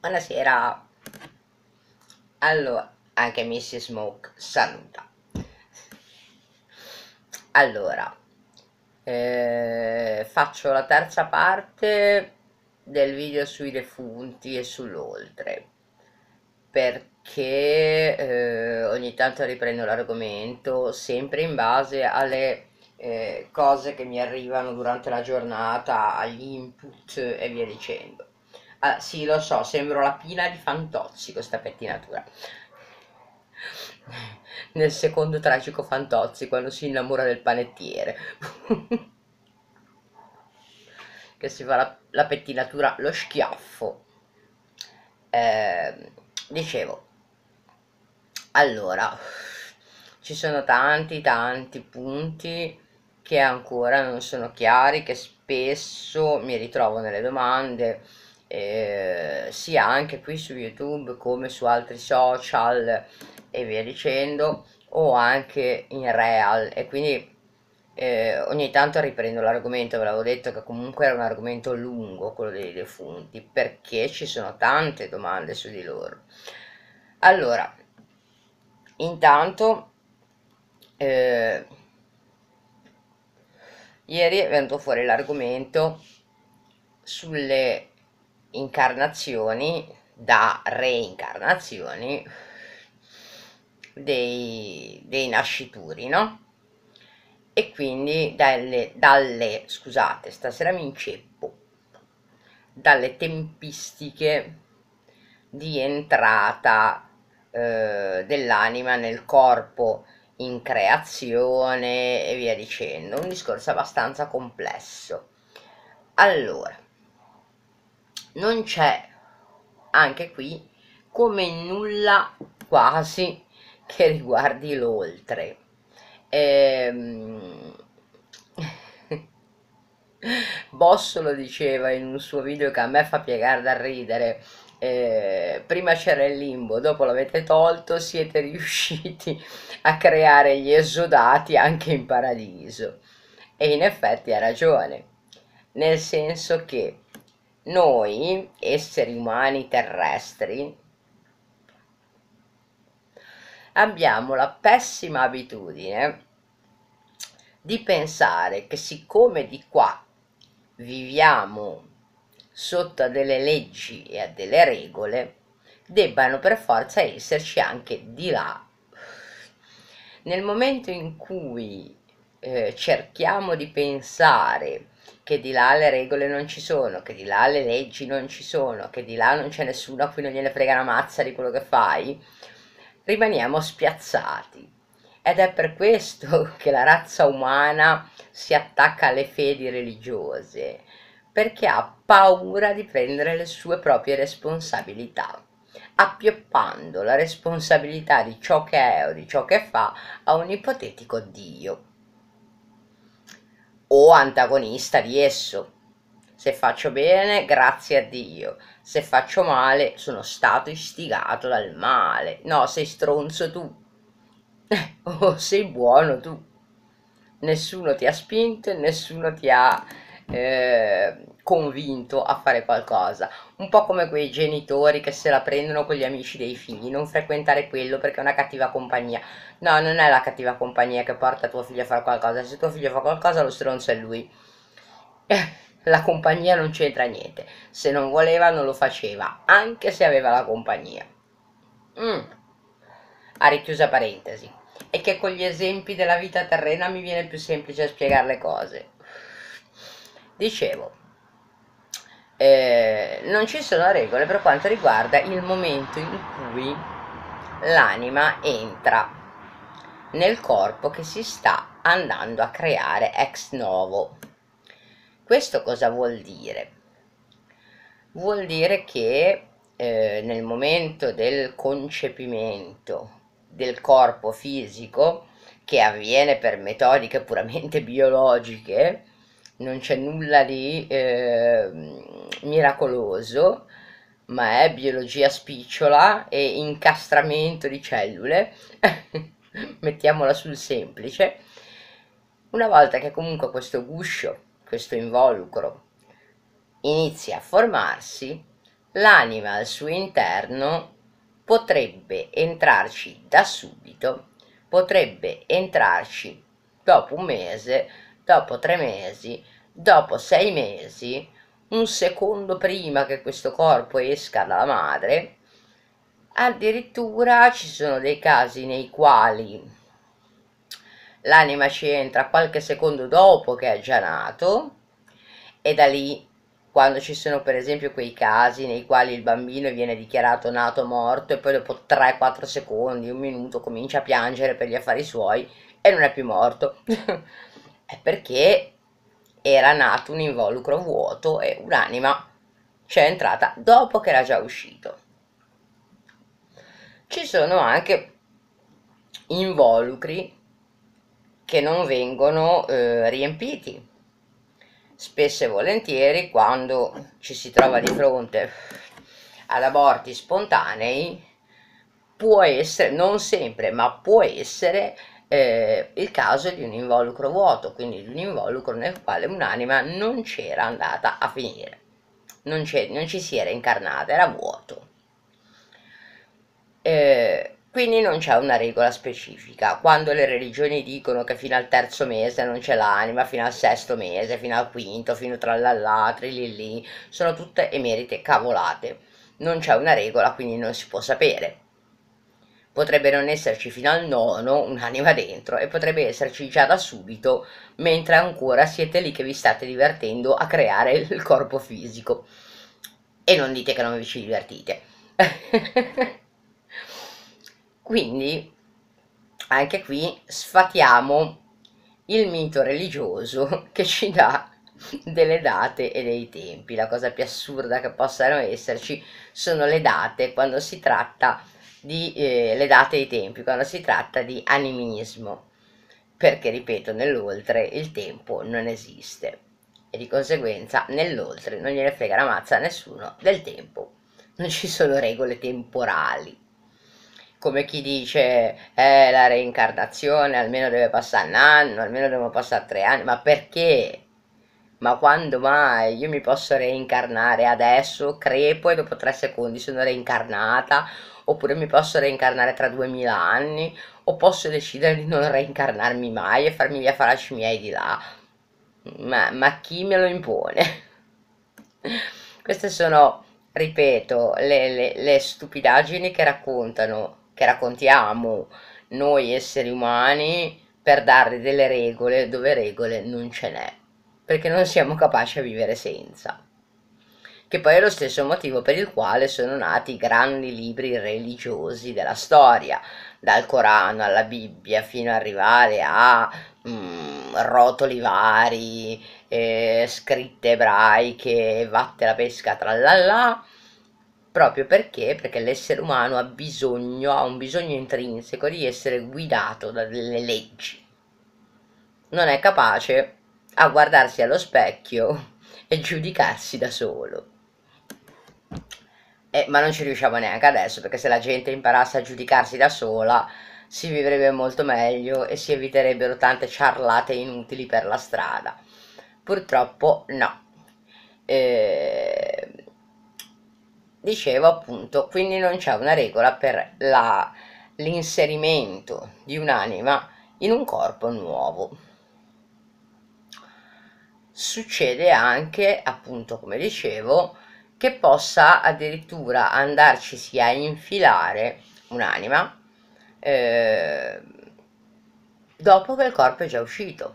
Buonasera. Allora, anche Mrs. Smoke saluta. Allora, faccio la terza parte del video sui defunti e sull'oltre, perché ogni tanto riprendo l'argomento, sempre in base alle cose che mi arrivano durante la giornata, agli input e via dicendo. Ah, sì, lo so, sembro la pila di Fantozzi con questa pettinatura. Nel secondo tragico Fantozzi, quando si innamora del panettiere. Che si fa la pettinatura, lo schiaffo. Dicevo, allora, ci sono tanti punti che ancora non sono chiari, che spesso mi ritrovo nelle domande, sia anche qui su YouTube come su altri social e via dicendo, o anche in real, e quindi ogni tanto riprendo l'argomento. Ve l'avevo detto che comunque era un argomento lungo, quello dei defunti, perché ci sono tante domande su di loro. Allora, intanto ieri è venuto fuori l'argomento sulle incarnazioni, da reincarnazioni, dei nascituri, no? E quindi scusate, stasera mi inceppo, dalle tempistiche di entrata dell'anima nel corpo in creazione e via dicendo, un discorso abbastanza complesso. Allora, non c'è, anche qui, come nulla quasi che riguardi l'oltre. Bossolo diceva in un suo video che a me fa piegare da ridere, prima c'era il limbo, dopo l'avete tolto, siete riusciti a creare gli esodati anche in paradiso. E in effetti ha ragione, nel senso che noi, esseri umani terrestri, abbiamo la pessima abitudine di pensare che, siccome di qua viviamo sotto a delle leggi e a delle regole, debbano per forza esserci anche di là. Nel momento in cui cerchiamo di pensare che di là le regole non ci sono, che di là le leggi non ci sono, che di là non c'è nessuno a cui non gliene frega una mazza di quello che fai, rimaniamo spiazzati. Ed è per questo che la razza umana si attacca alle fedi religiose, perché ha paura di prendere le sue proprie responsabilità, appioppando la responsabilità di ciò che è o di ciò che fa a un ipotetico Dio o antagonista di esso. Se faccio bene, grazie a Dio; se faccio male, sono stato istigato dal male. No, sei stronzo tu, o sei buono tu, nessuno ti ha spinto e nessuno ti ha convinto a fare qualcosa. Un po' come quei genitori che se la prendono con gli amici dei figli: non frequentare quello perché è una cattiva compagnia. No, non è la cattiva compagnia che porta tuo figlio a fare qualcosa. Se tuo figlio fa qualcosa, lo stronzo è lui, la compagnia non c'entra niente. Se non voleva, non lo faceva, anche se aveva la compagnia. A richiusa parentesi, è che con gli esempi della vita terrena mi viene più semplice spiegare le cose. Dicevo, non ci sono regole per quanto riguarda il momento in cui l'anima entra nel corpo che si sta andando a creare ex novo. Questo cosa vuol dire? Vuol dire che nel momento del concepimento del corpo fisico, che avviene per metodiche puramente biologiche, non c'è nulla di miracoloso, ma è biologia spicciola e incastramento di cellule, mettiamola sul semplice. Una volta che comunque questo guscio, questo involucro inizia a formarsi, l'anima al suo interno potrebbe entrarci da subito, potrebbe entrarci dopo un mese, dopo 3 mesi, dopo 6 mesi, un secondo prima che questo corpo esca dalla madre. Addirittura ci sono dei casi nei quali l'anima ci entra qualche secondo dopo che è già nato, e da lì, quando ci sono per esempio quei casi nei quali il bambino viene dichiarato nato morto e poi dopo 3-4 secondi, 1 minuto, comincia a piangere per gli affari suoi e non è più morto, è perché era nato un involucro vuoto e un'anima c'è entrata dopo che era già uscito. Ci sono anche involucri che non vengono riempiti. Spesso e volentieri, quando ci si trova di fronte ad aborti spontanei, può essere, non sempre, ma può essere il caso di un involucro vuoto, quindi di un involucro nel quale un'anima non c'era andata a finire, non ci si era incarnata, era vuoto. Quindi non c'è una regola specifica. Quando le religioni dicono che fino al 3° mese non c'è l'anima, fino al 6° mese, fino al 5, fino trallallà, trilillì, sono tutte emerite cavolate. Non c'è una regola, quindi non si può sapere. Potrebbe non esserci fino al 9 un'anima dentro, e potrebbe esserci già da subito, mentre ancora siete lì che vi state divertendo a creare il corpo fisico. E non dite che non vi ci divertite. Quindi anche qui sfatiamo il mito religioso che ci dà delle date e dei tempi. La cosa più assurda che possano esserci sono le date quando si tratta di le date e i tempi, quando si tratta di animismo, perché ripeto, nell'oltre il tempo non esiste e di conseguenza nell'oltre non gliene frega la mazza a nessuno del tempo, non ci sono regole temporali. Come chi dice la reincarnazione, almeno deve passare un anno, almeno devono passare 3 anni, ma perché? Ma quando mai? Io mi posso reincarnare adesso, crepo e dopo 3 secondi sono reincarnata, oppure mi posso reincarnare tra 2000 anni, o posso decidere di non reincarnarmi mai e farmi via fare la cimiai di là. Ma chi me lo impone? Queste sono, ripeto, le stupidaggini che raccontano, che raccontiamo noi esseri umani per dargli delle regole dove regole non ce n'è, perché non siamo capaci a vivere senza, che poi è lo stesso motivo per il quale sono nati i grandi libri religiosi della storia, dal Corano alla Bibbia fino ad arrivare a rotoli vari, scritte ebraiche, vatte la pesca, trallallà, proprio perché l'essere umano ha un bisogno intrinseco di essere guidato da delle leggi. Non è capace a guardarsi allo specchio e giudicarsi da solo. Ma non ci riusciamo neanche adesso, perché se la gente imparasse a giudicarsi da sola si vivrebbe molto meglio e si eviterebbero tante ciarlate inutili per la strada. Purtroppo no. Dicevo appunto, quindi non c'è una regola per l'inserimento di un'anima in un corpo nuovo. Succede anche, appunto come dicevo, che possa addirittura andarcisi a infilare un'anima dopo che il corpo è già uscito,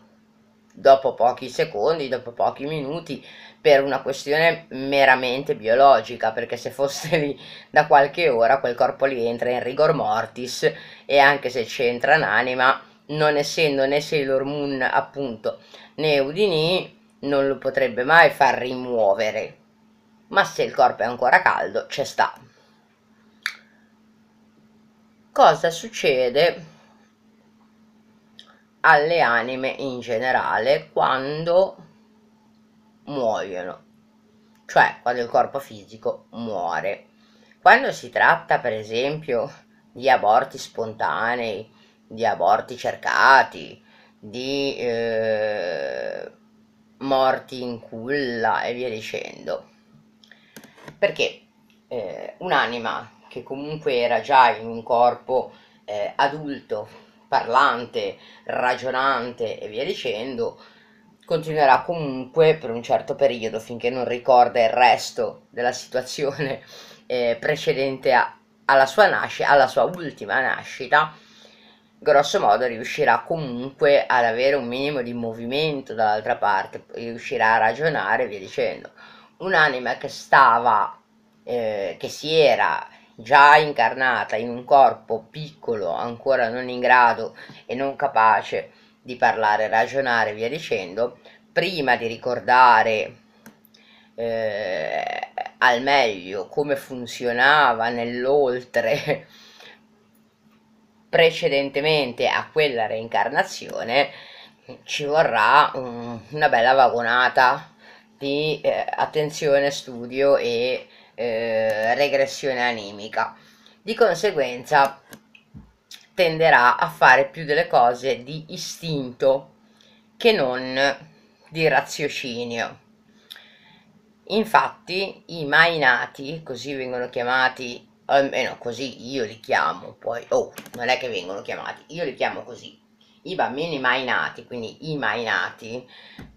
dopo pochi secondi, dopo pochi minuti, per una questione meramente biologica, perché se fosse lì da qualche ora quel corpo lì entra in rigor mortis, e anche se c'entra un'anima, non essendo né Sailor Moon appunto né Udini, non lo potrebbe mai far rimuovere, ma se il corpo è ancora caldo c'è sta. Cosa succede alle anime in generale quando muoiono, cioè quando il corpo fisico muore? Quando si tratta per esempio di aborti spontanei, di aborti cercati, di morti in culla e via dicendo, perché un'anima che comunque era già in un corpo adulto, parlante, ragionante e via dicendo, continuerà comunque per un certo periodo finché non ricorda il resto della situazione precedente alla sua nascita, alla sua ultima nascita. Grosso modo riuscirà comunque ad avere un minimo di movimento dall'altra parte, riuscirà a ragionare e via dicendo. Un'anima che si era già incarnata in un corpo piccolo, ancora non in grado e non capace di parlare, ragionare e via dicendo, prima di ricordare al meglio come funzionava nell'oltre precedentemente a quella reincarnazione, ci vorrà una bella vagonata di attenzione, studio e regressione animica. Di conseguenza tenderà a fare più delle cose di istinto che non di raziocinio. Infatti i mai nati, così vengono chiamati, almeno così io li chiamo, poi non è che vengono chiamati, io li chiamo così, i bambini mai nati, quindi i mai nati,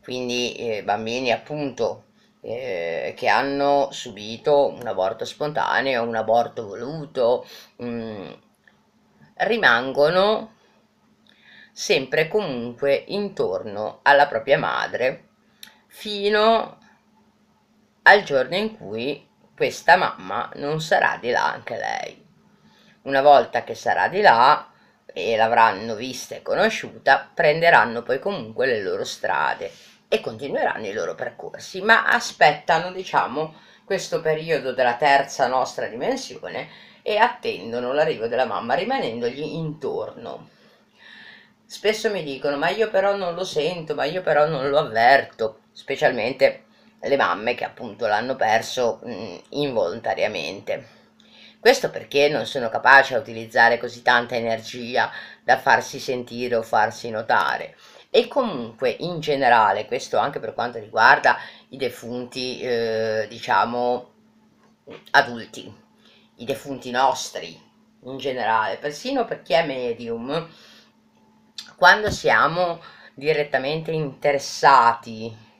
quindi bambini appunto che hanno subito un aborto spontaneo, un aborto voluto, rimangono sempre comunque intorno alla propria madre fino al giorno in cui questa mamma non sarà di là anche lei. Una volta che sarà di là e l'avranno vista e conosciuta, prenderanno poi comunque le loro strade e continueranno i loro percorsi, ma aspettano, diciamo, questo periodo della terza nostra dimensione e attendono l'arrivo della mamma, rimanendogli intorno. Spesso mi dicono: ma io però non lo sento, ma io però non lo avverto, specialmente le mamme che appunto l'hanno perso involontariamente. Questo perché non sono capaci a utilizzare così tanta energia da farsi sentire o farsi notare. E comunque in generale, questo anche per quanto riguarda i defunti, diciamo, adulti, i defunti nostri in generale, persino per chi è medium, quando siamo direttamente interessati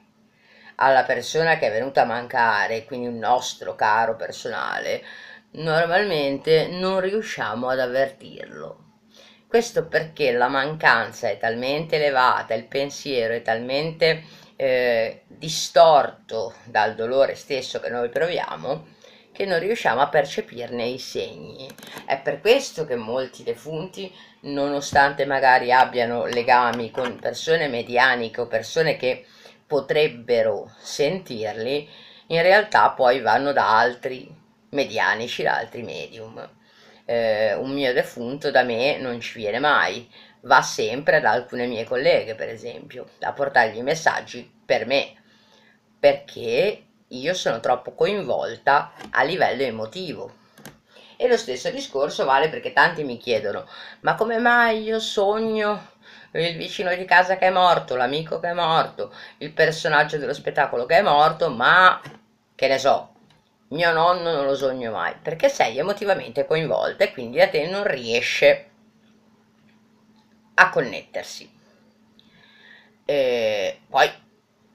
alla persona che è venuta a mancare, quindi un nostro caro personale, normalmente non riusciamo ad avvertirlo. Questo perché la mancanza è talmente elevata, il pensiero è talmente distorto dal dolore stesso che noi proviamo, che non riusciamo a percepirne i segni. È per questo che molti defunti, nonostante magari abbiano legami con persone medianiche o persone che potrebbero sentirli, in realtà poi vanno da altri medianici, da altri medium. Un mio defunto da me non ci viene mai, va sempre da alcune mie colleghe, per esempio, a portargli i messaggi per me, perché io sono troppo coinvolta a livello emotivo. E lo stesso discorso vale perché tanti mi chiedono: ma come mai io sogno il vicino di casa che è morto, l'amico che è morto, il personaggio dello spettacolo che è morto, ma che ne so, mio nonno non lo sogno mai? Perché sei emotivamente coinvolta e quindi a te non riesce a connettersi. E poi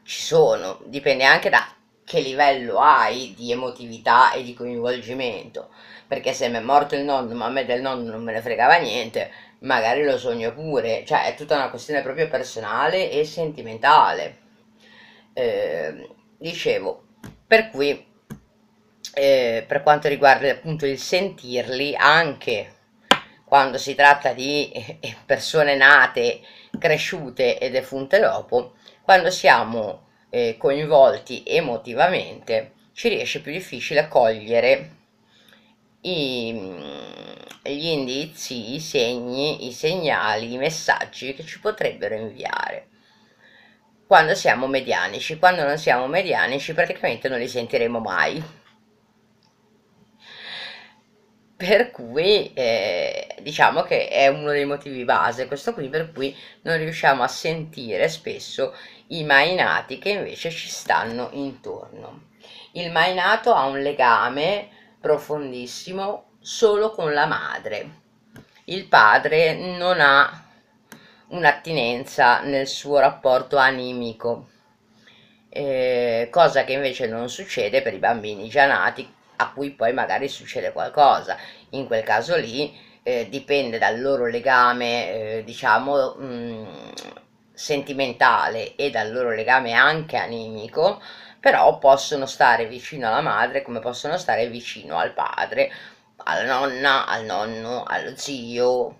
ci sono, dipende anche da che livello hai di emotività e di coinvolgimento, perché se mi è morto il nonno ma a me del nonno non me ne fregava niente, magari lo sogno pure, cioè è tutta una questione proprio personale e sentimentale. Dicevo, per cui per quanto riguarda appunto il sentirli, anche quando si tratta di persone nate, cresciute e defunte dopo, quando siamo coinvolti emotivamente ci riesce più difficile cogliere gli indizi, i segni, i segnali, i messaggi che ci potrebbero inviare. Quando siamo medianici, quando non siamo medianici praticamente non li sentiremo mai, per cui diciamo che è uno dei motivi base questo qui per cui non riusciamo a sentire spesso i mainati che invece ci stanno intorno. Il mainato ha un legame profondissimo solo con la madre. Il padre non ha un'attinenza nel suo rapporto animico, cosa che invece non succede per i bambini già nati, a cui poi magari succede qualcosa. In quel caso lì dipende dal loro legame diciamo sentimentale e dal loro legame anche animico, però possono stare vicino alla madre come possono stare vicino al padre, alla nonna, al nonno, allo zio,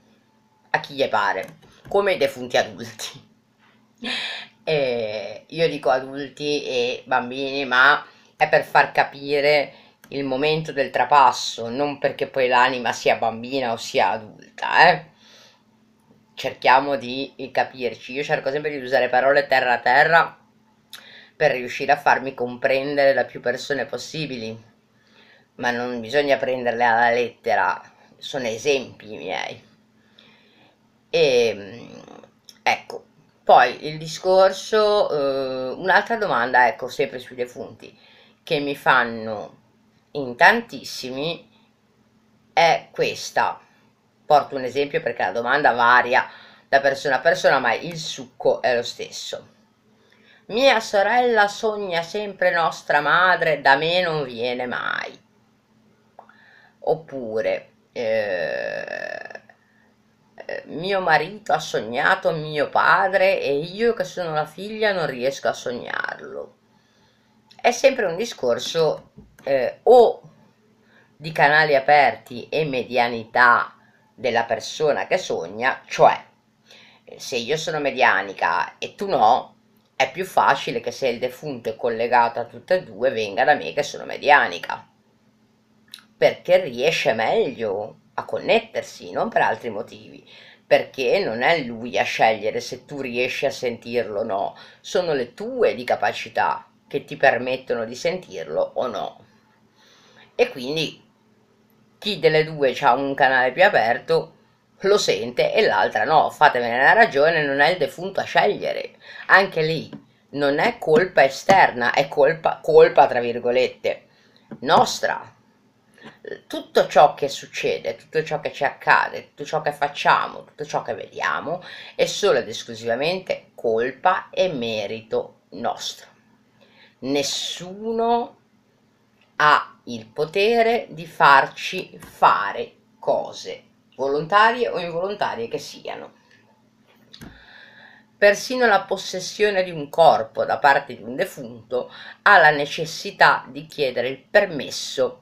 a chi gli pare, come i defunti adulti. Io dico adulti e bambini, ma è per far capire il momento del trapasso, non perché poi l'anima sia bambina o sia adulta, cerchiamo di capirci. Io cerco sempre di usare parole terra a terra per riuscire a farmi comprendere da più persone possibili, ma non bisogna prenderle alla lettera, sono esempi miei. E ecco, poi il discorso, un'altra domanda, ecco, sempre sui defunti, che mi fanno in tantissimi è questa. Porto un esempio perché la domanda varia da persona a persona, ma il succo è lo stesso. Mia sorella sogna sempre nostra madre, da me non viene mai. Oppure mio marito ha sognato mio padre e io che sono la figlia non riesco a sognarlo. È sempre un discorso o di canali aperti e medianità della persona che sogna, cioè se io sono medianica e tu no, è più facile che se il defunto è collegato a tutte e due venga da me che sono medianica, perché riesce meglio a connettersi, non per altri motivi, perché non è lui a scegliere se tu riesci a sentirlo o no, sono le tue di capacità che ti permettono di sentirlo o no. E quindi chi delle due ha un canale più aperto lo sente e l'altra no, fatemene una ragione, non è il defunto a scegliere. Anche lì non è colpa esterna, è colpa tra virgolette nostra. Tutto ciò che succede, tutto ciò che ci accade, tutto ciò che facciamo, tutto ciò che vediamo è solo ed esclusivamente colpa e merito nostro. Nessuno ha il potere di farci fare cose, volontarie o involontarie che siano. Persino la possessione di un corpo da parte di un defunto ha la necessità di chiedere il permesso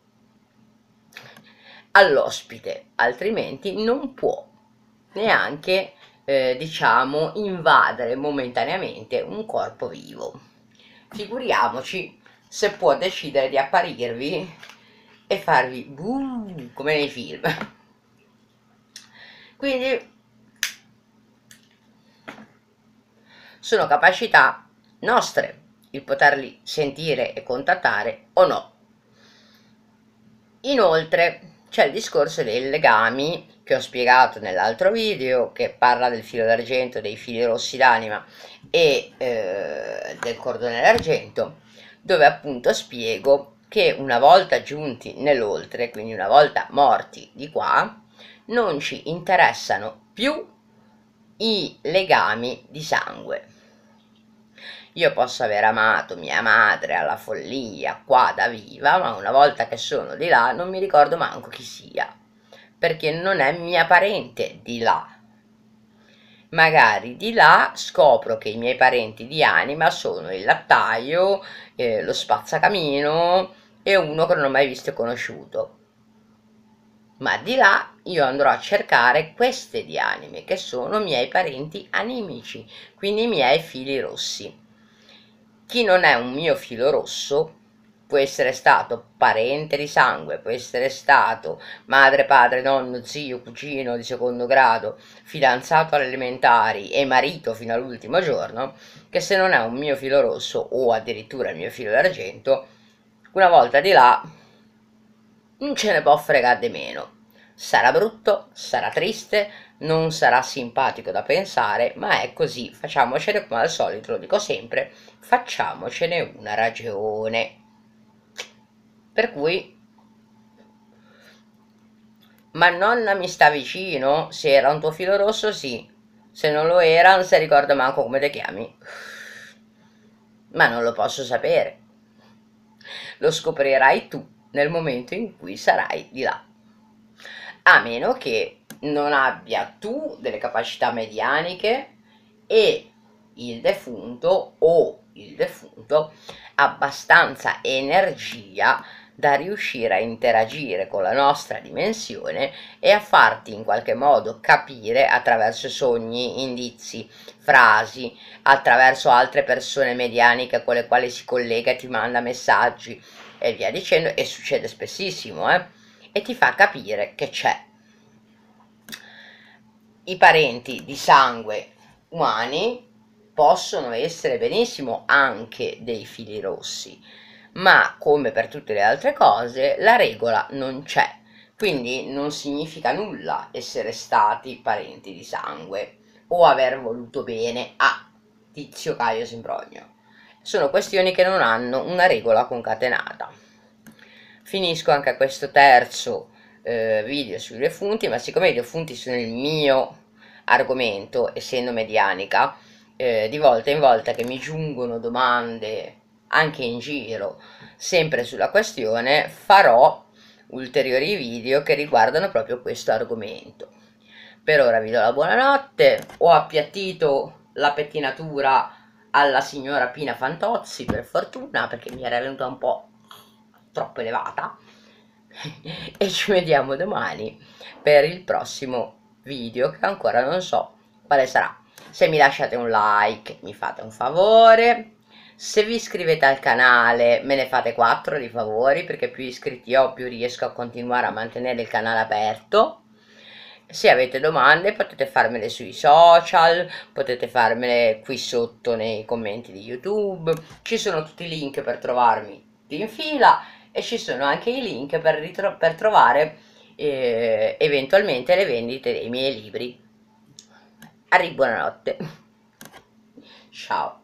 all'ospite, altrimenti non può neanche diciamo invadere momentaneamente un corpo vivo, figuriamoci se può decidere di apparirvi e farvi boom, come nei film. Quindi sono capacità nostre il poterli sentire e contattare o no. Inoltre c'è il discorso dei legami che ho spiegato nell'altro video, che parla del filo d'argento, dei fili rossi d'anima e del cordone d'argento, dove appunto spiego che una volta giunti nell'oltre, quindi una volta morti di qua, non ci interessano più i legami di sangue. Io posso aver amato mia madre alla follia qua da viva, ma una volta che sono di là non mi ricordo manco chi sia, perché non è mia parente di là. Magari di là scopro che i miei parenti di anima sono il lattaio, lo spazzacamino e uno che non ho mai visto e conosciuto. Ma di là io andrò a cercare queste di anime, che sono miei parenti animici, quindi i miei fili rossi. Chi non è un mio filo rosso può essere stato parente di sangue, può essere stato madre, padre, nonno, zio, cugino di secondo grado, fidanzato alle elementari e marito fino all'ultimo giorno, che se non è un mio filo rosso o addirittura il mio filo d'argento, una volta di là non ce ne può fregare di meno. Sarà brutto, sarà triste, non sarà simpatico da pensare, ma è così, facciamocene, come al solito, lo dico sempre, facciamocene una ragione. Per cui, ma nonna mi sta vicino, se era un tuo filo rosso sì, se non lo era non si ricorda manco come ti chiami. Ma non lo posso sapere, lo scoprirai tu nel momento in cui sarai di là. A meno che non abbia tu delle capacità medianiche e il defunto o il defunto abbastanza energia da riuscire a interagire con la nostra dimensione e a farti in qualche modo capire attraverso sogni, indizi, frasi, attraverso altre persone medianiche con le quali si collega e ti manda messaggi e via dicendo, e succede spessissimo, e ti fa capire che c'è. I parenti di sangue umani possono essere benissimo anche dei fili rossi, ma come per tutte le altre cose la regola non c'è, quindi non significa nulla essere stati parenti di sangue o aver voluto bene a Tizio, Caio, Semprogno. Sono questioni che non hanno una regola concatenata. Finisco anche questo terzo video sui defunti, ma siccome i defunti sono il mio argomento, essendo medianica, di volta in volta che mi giungono domande anche in giro, sempre sulla questione, farò ulteriori video che riguardano proprio questo argomento. Per ora vi do la buonanotte, ho appiattito la pettinatura alla signora Pina Fantozzi, per fortuna, perché mi era venuta un po' troppo elevata e ci vediamo domani per il prossimo video che ancora non so quale sarà. Se mi lasciate un like mi fate un favore, se vi iscrivete al canale me ne fate 4 di favori, perché più iscritti ho più riesco a continuare a mantenere il canale aperto. Se avete domande potete farmele sui social, potete farmele qui sotto nei commenti di YouTube, ci sono tutti i link per trovarmi in fila e ci sono anche i link per trovare eventualmente le vendite dei miei libri. Arrivo, buonanotte, ciao.